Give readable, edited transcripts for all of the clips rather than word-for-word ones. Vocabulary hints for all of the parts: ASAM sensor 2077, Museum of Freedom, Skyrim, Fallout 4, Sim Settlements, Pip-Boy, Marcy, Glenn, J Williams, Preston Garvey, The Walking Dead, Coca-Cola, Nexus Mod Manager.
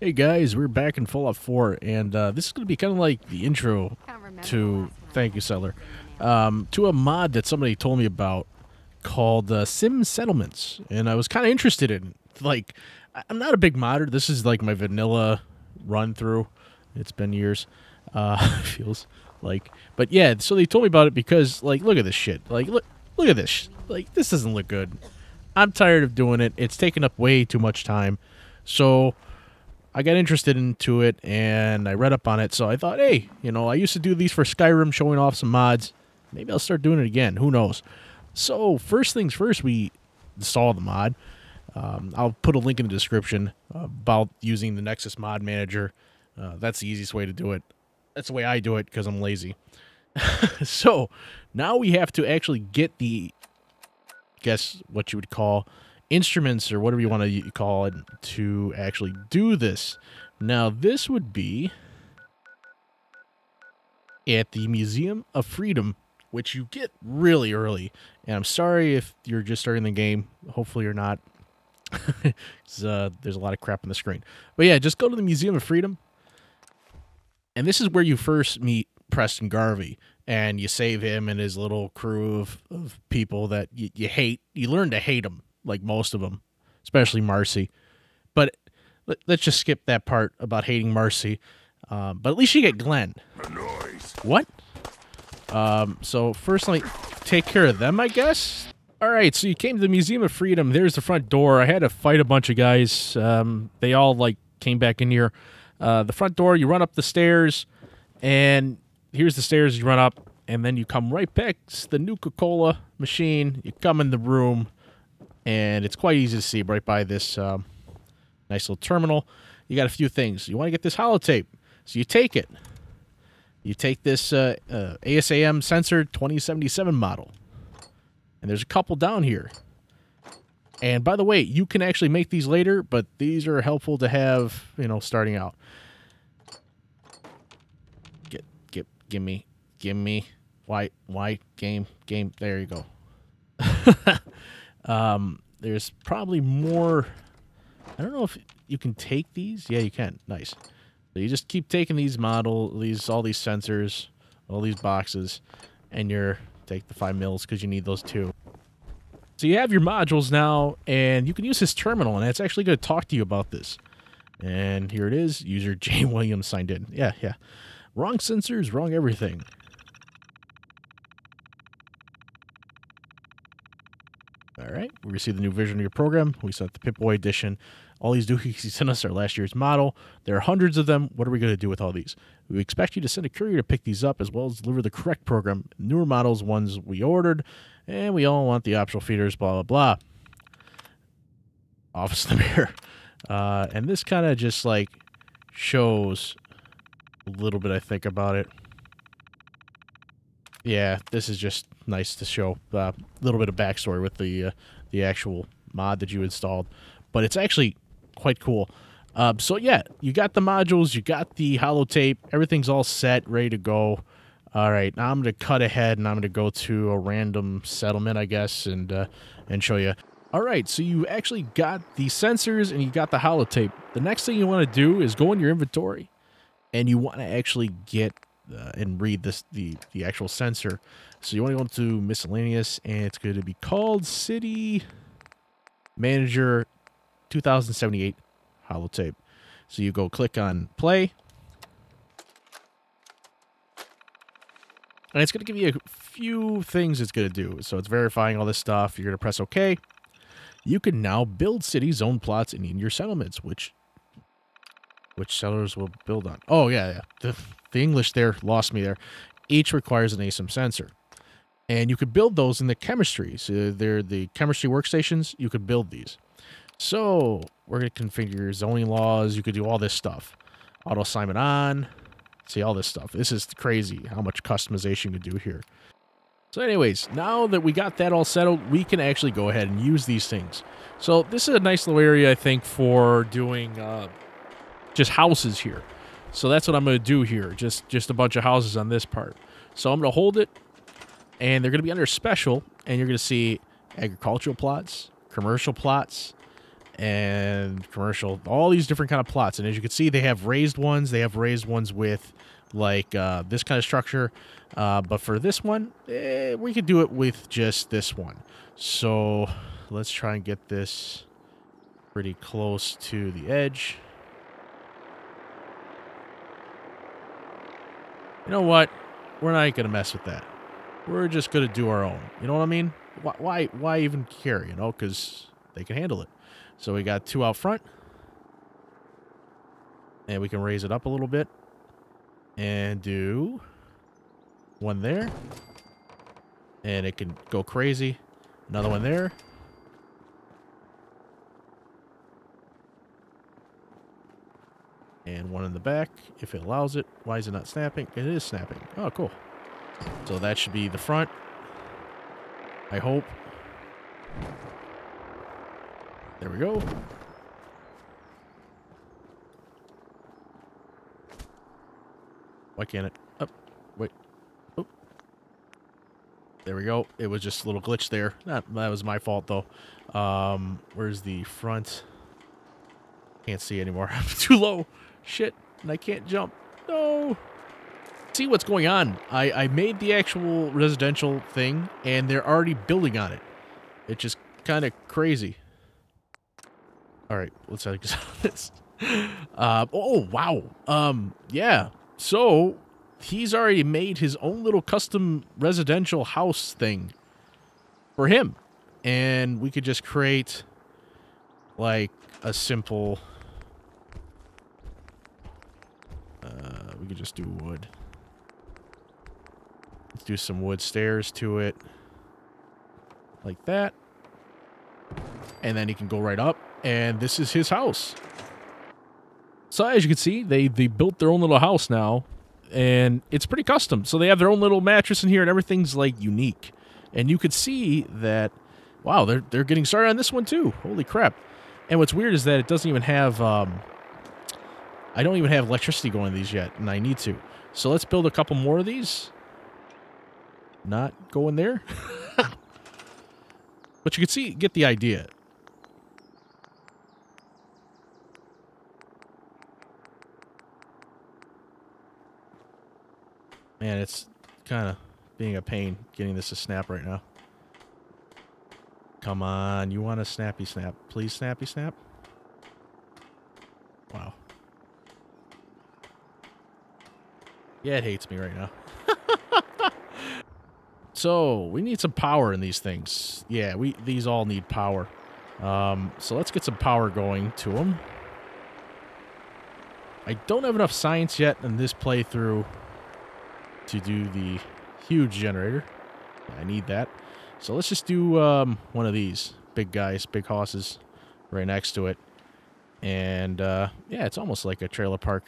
Hey guys, we're back in Fallout 4, and this is going to be kind of like the intro to, thank you Seller, to a mod that somebody told me about called Sim Settlements, and I was kind of interested in, like, I'm not a big modder, this is like my vanilla run-through, it's been years, feels like, but yeah, so they told me about it because, like, look at this shit, like, look at this, like, this doesn't look good, I'm tired of doing it, it's taking up way too much time, so I got interested into it, and I read up on it, so I thought, hey, you know, I used to do these for Skyrim, showing off some mods. Maybe I'll start doing it again. Who knows? So, first things first, we install the mod. I'll put a link in the description about using the Nexus Mod Manager. That's the easiest way to do it. That's the way I do it, because I'm lazy. So, now we have to actually get the, guess what you would call, instruments or whatever you want to call it to actually do this. Now this would be at the Museum of Freedom, which you get really early, and I'm sorry if you're just starting the game, hopefully you're not. There's a lot of crap on the screen, but yeah, just go to the Museum of Freedom, and this is where you first meet Preston Garvey, and you save him and his little crew of people that you hate. You learn to hate him, like most of them, especially Marcy. But let's just skip that part about hating Marcy. But at least you get Glenn. What? So first, let me take care of them, I guess. All right, so you came to the Museum of Freedom. There's the front door. I had to fight a bunch of guys. They all, like, came back in here. The front door, you run up the stairs, and here's the stairs you run up, and then you come right back. It's the new Coca-Cola machine. You come in the room. And it's quite easy to see right by this nice little terminal. You got a few things. You want to get this holotape, so you take it. You take this ASAM sensor 2077 model. And there's a couple down here. And by the way, you can actually make these later, but these are helpful to have, you know, starting out. Gimme. Why? Game. There you go. There's probably more. I don't know if you can take these. Yeah, you can. Nice. So you just keep taking these all these sensors, all these boxes, and you're take the 5 mils because you need those too. So you have your modules now, and you can use this terminal, and it's actually going to talk to you about this. And here it is. User J Williams signed in. Yeah. Wrong sensors, wrong everything. All right, we received the new version of your program. We sent the Pip-Boy edition. All these doohies you sent us are last year's model. There are hundreds of them. What are we going to do with all these? We expect you to send a courier to pick these up as well as deliver the correct program, newer models, ones we ordered, and we all want the optional feeders, blah, blah, blah. Office in the mirror. And this kind of just, like, shows a little bit, I think, about it. Yeah, this is just nice to show a little bit of backstory with the actual mod that you installed, but it's actually quite cool. So yeah, you got the modules, you got the holotape, everything's all set, ready to go. All right, now I'm gonna cut ahead and I'm gonna go to a random settlement, I guess, and show you. All right, so you actually got the sensors and you got the holotape. The next thing you want to do is go in your inventory, and you want to actually get and read this the actual sensor. So you want to go into miscellaneous, and it's going to be called City Manager 2078 holotape. So you go click on play, and it's going to give you a few things it's going to do. So it's verifying all this stuff. You're going to press OK. You can now build cities, zone plots, and in your settlements, which settlers will build on. Oh, yeah. The English there lost me there. Each requires an ASAM sensor. And you could build those in the chemistry. So they're the chemistry workstations. You could build these. So we're going to configure zoning laws. You could do all this stuff. Auto assignment on. See, all this stuff. This is crazy how much customization you can do here. So anyways, now that we got that all settled, we can actually go ahead and use these things. So this is a nice little area, I think, for doing just houses here. So that's what I'm going to do here, just a bunch of houses on this part. So I'm going to hold it, and they're going to be under special, and you're going to see agricultural plots, commercial plots, and commercial, all these different kind of plots. And as you can see, they have raised ones. They have raised ones with like this kind of structure. But for this one, we could do it with just this one. So let's try and get this pretty close to the edge. You know what? We're not going to mess with that. We're just going to do our own. You know what I mean? Why even care, you know? Because they can handle it. So we got two out front. And we can raise it up a little bit. And do one there. And it can go crazy. Another one there. And one in the back, if it allows it. Why is it not snapping? It is snapping. Oh, cool. So that should be the front. I hope. There we go. Why can't it? Oh, wait. Oh. There we go. It was just a little glitch there. That was my fault, though. Where's the front? Can't see anymore. I'm too low. Shit. And I can't jump. No. See what's going on. I made the actual residential thing, and they're already building on it. It's just kind of crazy. All right, let's exit this. Oh wow. Yeah. So he's already made his own little custom residential house thing for him, and we could just create like a simple. We could just do wood. Let's do some wood stairs to it, like that, and then he can go right up. And this is his house. So as you can see, they built their own little house now, and it's pretty custom. So they have their own little mattress in here, and everything's like unique. And you could see that, wow, they're getting started on this one too. Holy crap! And what's weird is that it doesn't even have. I don't even have electricity going to these yet, and I need to. So let's build a couple more of these. Not going there, but you could see, get the idea. Man, it's kind of being a pain getting this to snap right now. Come on, you want a snappy snap. Please, snappy snap. Wow. Yeah, it hates me right now. So, we need some power in these things. Yeah, these all need power. So let's get some power going to them. I don't have enough science yet in this playthrough to do the huge generator. I need that. So let's just do one of these big guys, big hosses right next to it. And yeah, it's almost like a trailer park.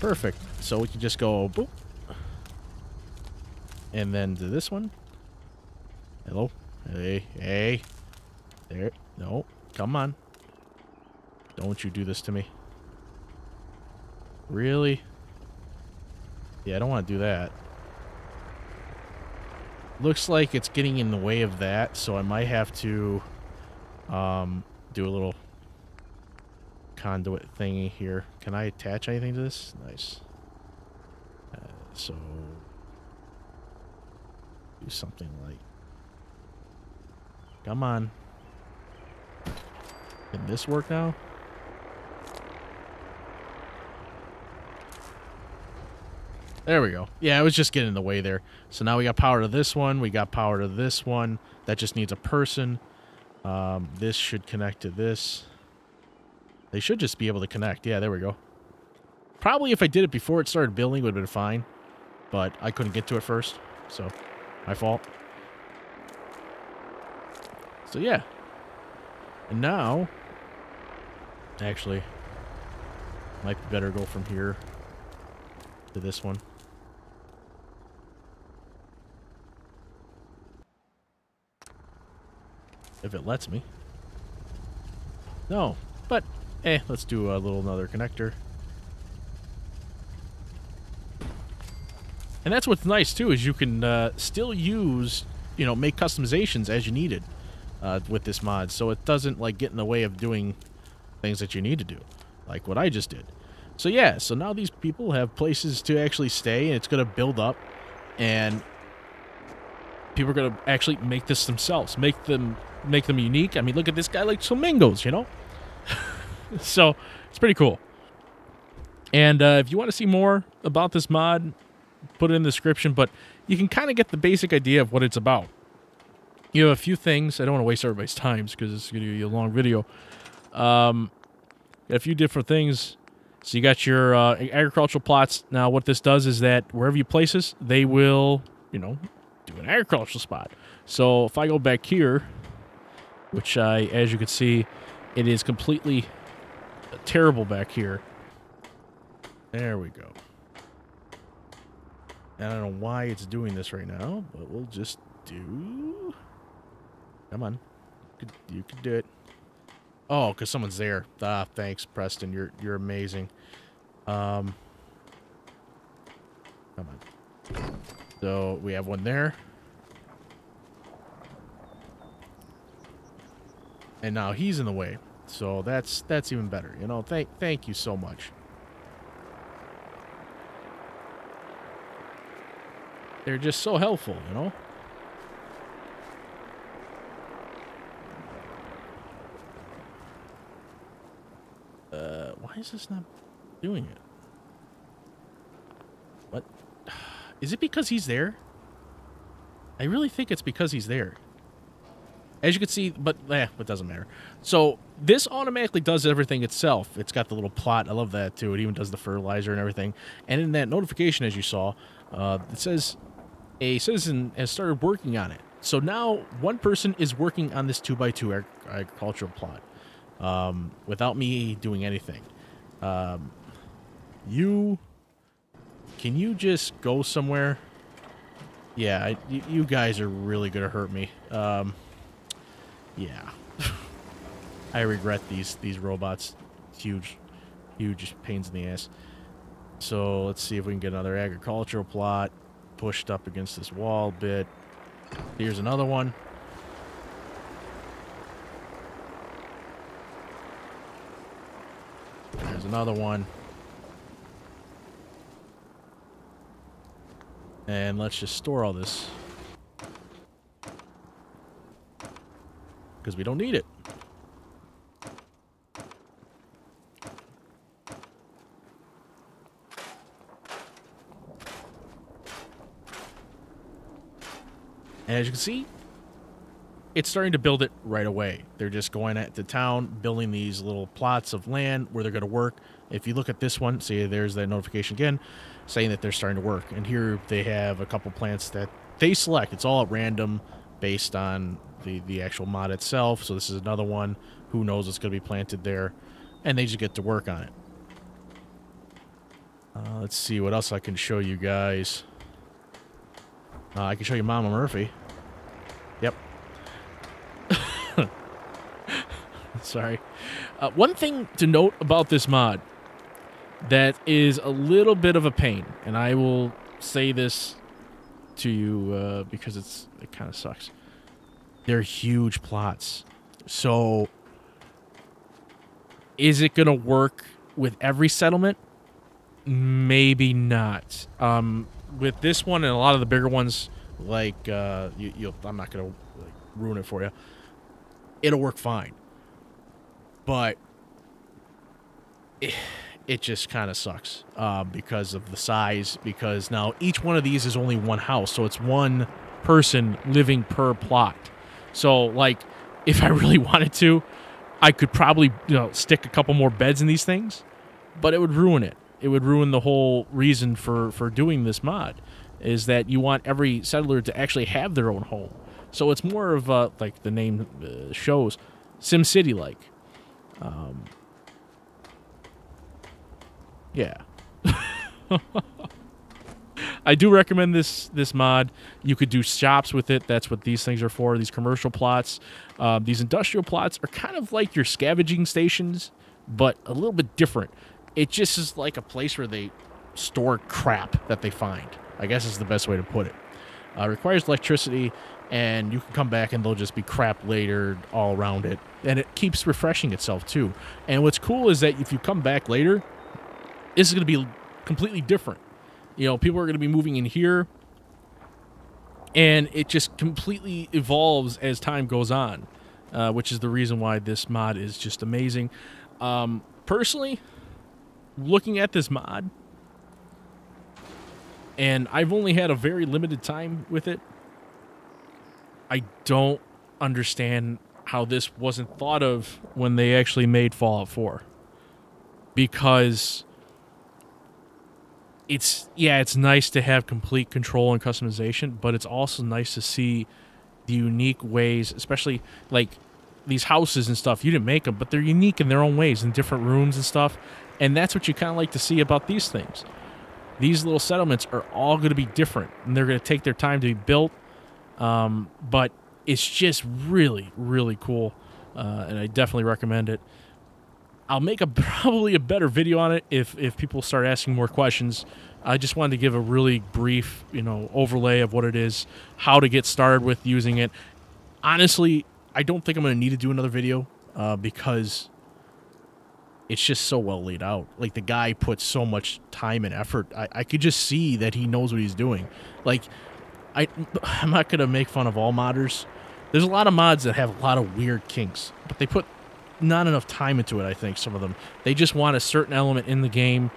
Perfect. So we can just go boop. And then do this one. Hello. Hey, hey. There. No. Come on. Don't you do this to me. Really? Yeah, I don't want to do that. Looks like it's getting in the way of that, so I might have to do a little conduit thingy here. Can I attach anything to this? Nice. So do something like... Come on. Can this work now? There we go. Yeah, it was just getting in the way there. So now we got power to this one. We got power to this one. That just needs a person. This should connect to this. They should just be able to connect. Yeah, there we go. Probably if I did it before it started building, it would have been fine. But I couldn't get to it first. So, my fault. So, yeah. And now... Actually, might be better go from here to this one. If it lets me. No, but eh, let's do a little another connector. And that's what's nice too, is you can still use, you know, make customizations as you needed. with this mod, so it doesn't like get in the way of doing things that you need to do, like what I just did. So yeah, so now these people have places to actually stay, and it's going to build up, and people are going to actually make this themselves, make them unique. I mean, look at this guy, like flamingos, you know. So it's pretty cool. And if you want to see more about this mod, put it in the description, but you can kind of get the basic idea of what it's about. You have a few things. I don't want to waste everybody's time because it's going to be a long video. A few different things. So you got your agricultural plots. Now what this does is that wherever you place this, they will, you know, do an agricultural spot. So if I go back here, which I, as you can see, it is completely terrible back here. There we go. And I don't know why it's doing this right now, but we'll just do... Come on. You could do it. Oh, because someone's there. Ah, thanks, Preston. You're amazing. Come on. So we have one there. And now he's in the way. So that's even better. You know, thank you so much. They're just so helpful, you know? Why is this not doing it? What? Is it because he's there? I really think it's because he's there. As you can see, but it doesn't matter. So this automatically does everything itself. It's got the little plot. I love that, too. It even does the fertilizer and everything. And in that notification, as you saw, it says a citizen has started working on it. So now one person is working on this 2x2 agricultural plot without me doing anything. Can you just go somewhere? Yeah, you guys are really going to hurt me. Yeah. I regret these robots. It's huge, huge pains in the ass. So let's see if we can get another agricultural plot pushed up against this wall bit. Here's another one. There's another one. And let's just store all this, because we don't need it. And as you can see, it's starting to build it right away. They're just going to town, building these little plots of land where they're going to work. If you look at this one, see, there's that notification again, saying that they're starting to work. And here they have a couple plants that they select. It's all at random based on the actual mod itself. So this is another one. Who knows what's going to be planted there, and they just get to work on it. Let's see what else I can show you guys. I can show you Mama Murphy. Yep. Sorry. One thing to note about this mod that is a little bit of a pain, and I will say this to you because it kind of sucks. They're huge plots. So is it going to work with every settlement? Maybe not. With this one and a lot of the bigger ones, like I'm not going to ruin it for you. It'll work fine. But it just kind of sucks because of the size, because now each one of these is only one house. So it's one person living per plot. So, like, if I really wanted to, I could probably, you know, stick a couple more beds in these things, but it would ruin it. It would ruin the whole reason for doing this mod, is that you want every settler to actually have their own home. So it's more of, like the name shows, SimCity-like. Yeah. I do recommend this mod. You could do shops with it. That's what these things are for. These commercial plots, these industrial plots are kind of like your scavenging stations, but a little bit different. It just is like a place where they store crap that they find, I guess is the best way to put it. Requires electricity. and you can come back and they'll just be crap later all around it. And it keeps refreshing itself too. And what's cool is that if you come back later, this is going to be completely different. You know, people are going to be moving in here, and it just completely evolves as time goes on, which is the reason why this mod is just amazing. Personally, looking at this mod, and I've only had a very limited time with it, I don't understand how this wasn't thought of when they actually made Fallout 4. Because it's, yeah, it's nice to have complete control and customization, but it's also nice to see the unique ways, especially like these houses and stuff. You didn't make them, but they're unique in their own ways in different rooms and stuff. And that's what you kind of like to see about these things. These little settlements are all going to be different, and they're going to take their time to be built. But it's just really, really cool, and I definitely recommend it. I'll make probably a better video on it if people start asking more questions. I just wanted to give a really brief, you know, overlay of what it is, how to get started with using it. Honestly, I don't think I'm going to need to do another video because it's just so well laid out. Like, the guy puts so much time and effort. I could just see that he knows what he's doing. Like, I'm not going to make fun of all modders. There's a lot of mods that have a lot of weird kinks, but they put not enough time into it, I think, some of them. They just want a certain element in the game,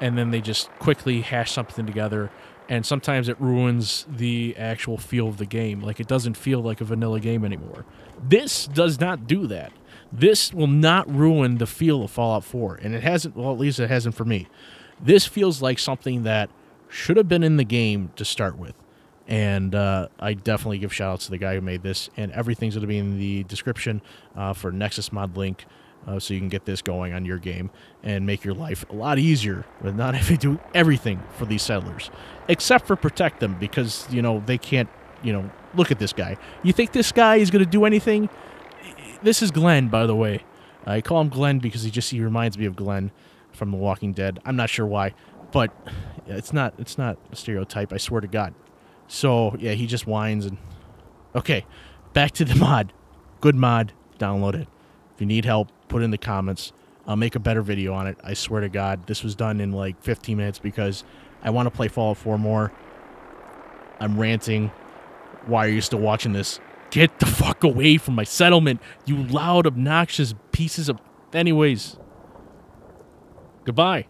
and then they just quickly hash something together, and sometimes it ruins the actual feel of the game. Like, it doesn't feel like a vanilla game anymore. This does not do that. This will not ruin the feel of Fallout 4, and it hasn't, well, at least it hasn't for me. This feels like something that should have been in the game to start with. And I definitely give shout-outs to the guy who made this. And everything's going to be in the description for Nexus Mod link, so you can get this going on your game and make your life a lot easier with not having to do everything for these settlers, except for protect them, because, you know, they can't, you know, look at this guy. You think this guy is going to do anything? This is Glenn, by the way. I call him Glenn because he reminds me of Glenn from The Walking Dead. I'm not sure why, but it's not a stereotype, I swear to God. So, yeah, he just whines. And okay, back to the mod. Good mod. Download it. If you need help, put it in the comments. I'll make a better video on it. I swear to God, this was done in like 15 minutes because I want to play Fallout 4 more. I'm ranting. Why are you still watching this? Get the fuck away from my settlement, you loud, obnoxious pieces of... Anyways, goodbye.